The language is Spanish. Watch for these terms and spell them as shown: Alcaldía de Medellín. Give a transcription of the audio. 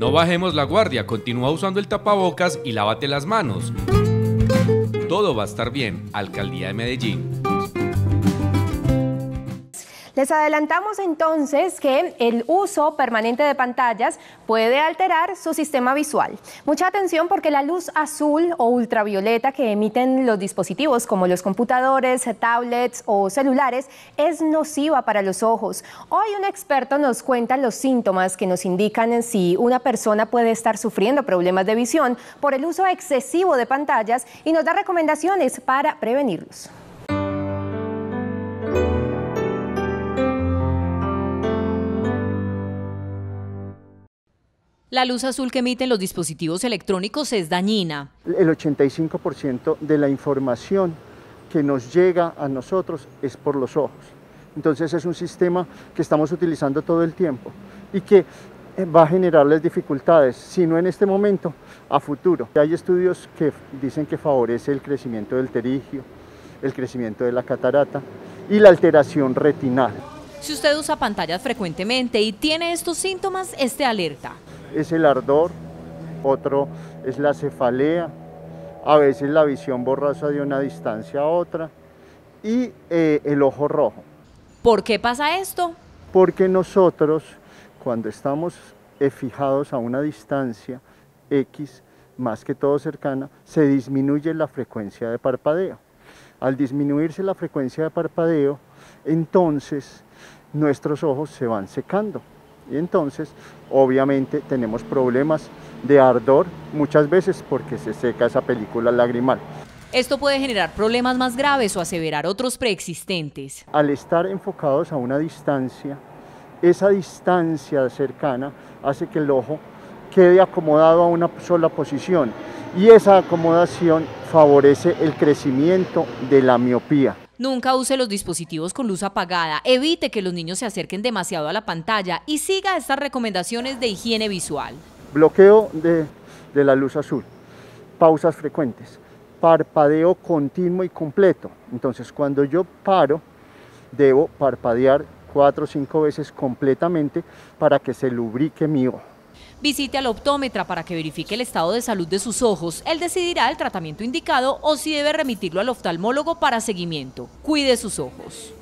No bajemos la guardia, continúa usando el tapabocas y lávate las manos. Todo va a estar bien, Alcaldía de Medellín. Les adelantamos entonces que el uso permanente de pantallas puede alterar su sistema visual. Mucha atención porque la luz azul o ultravioleta que emiten los dispositivos como los computadores, tablets o celulares es nociva para los ojos. Hoy un experto nos cuenta los síntomas que nos indican si una persona puede estar sufriendo problemas de visión por el uso excesivo de pantallas y nos da recomendaciones para prevenirlos. La luz azul que emiten los dispositivos electrónicos es dañina. El 85% de la información que nos llega a nosotros es por los ojos. Entonces es un sistema que estamos utilizando todo el tiempo y que va a generarles dificultades, si no en este momento, a futuro. Hay estudios que dicen que favorece el crecimiento del terigio, el crecimiento de la catarata y la alteración retinal. Si usted usa pantallas frecuentemente y tiene estos síntomas, esté alerta. Es el ardor, otro es la cefalea, a veces la visión borrosa de una distancia a otra y el ojo rojo. ¿Por qué pasa esto? Porque nosotros cuando estamos fijados a una distancia X, más que todo cercana, se disminuye la frecuencia de parpadeo. Al disminuirse la frecuencia de parpadeo, entonces nuestros ojos se van secando. Y entonces, obviamente, tenemos problemas de ardor muchas veces porque se seca esa película lagrimal. Esto puede generar problemas más graves o aseverar otros preexistentes. Al estar enfocados a una distancia, esa distancia cercana hace que el ojo quede acomodado a una sola posición y esa acomodación favorece el crecimiento de la miopía. Nunca use los dispositivos con luz apagada, evite que los niños se acerquen demasiado a la pantalla y siga estas recomendaciones de higiene visual. Bloqueo de la luz azul, pausas frecuentes, parpadeo continuo y completo. Entonces cuando yo paro, debo parpadear 4 o 5 veces completamente para que se lubrique mi ojo. Visite al optómetra para que verifique el estado de salud de sus ojos. Él decidirá el tratamiento indicado o si debe remitirlo al oftalmólogo para seguimiento. Cuide sus ojos.